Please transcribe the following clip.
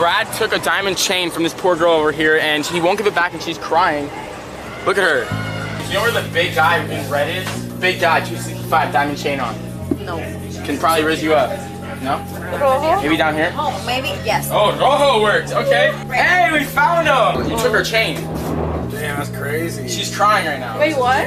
Brad took a diamond chain from this poor girl over here, and he won't give it back, and she's crying. Look at her. You know where the big guy in red is? Big guy, 265, diamond chain on. No. Can probably raise you up. No? Rojo? Maybe down here? Oh, maybe, yes. Oh, Rojo worked, okay. Hey, we found him! You took her chain. Damn, that's crazy. She's crying right now. Wait, what?